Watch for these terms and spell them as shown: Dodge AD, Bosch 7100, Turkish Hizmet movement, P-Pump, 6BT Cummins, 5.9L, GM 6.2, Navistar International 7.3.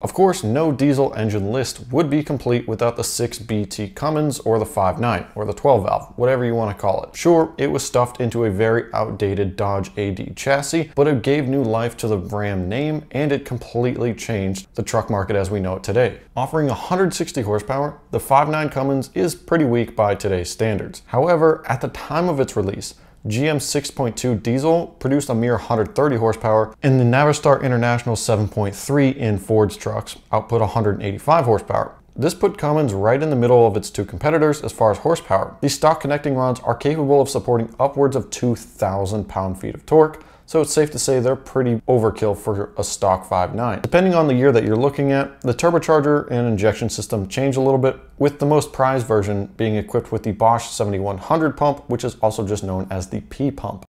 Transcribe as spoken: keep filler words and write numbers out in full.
Of course, no diesel engine list would be complete without the six B T Cummins or the five point nine or the twelve valve, whatever you want to call it. Sure, it was stuffed into a very outdated Dodge A D chassis, but it gave new life to the Ram name and it completely changed the truck market as we know it today. Offering one hundred sixty horsepower, the five point nine Cummins is pretty weak by today's standards. However, at the time of its release, G M six point two diesel produced a mere one hundred thirty horsepower, and the Navistar International seven point three in Ford's trucks output one hundred eighty-five horsepower. This put Cummins right in the middle of its two competitors as far as horsepower. These stock connecting rods are capable of supporting upwards of two thousand pound-feet of torque, so it's safe to say they're pretty overkill for a stock five point nine. Depending on the year that you're looking at, the turbocharger and injection system change a little bit, with the most prized version being equipped with the Bosch seventy-one hundred pump, which is also just known as the P-Pump.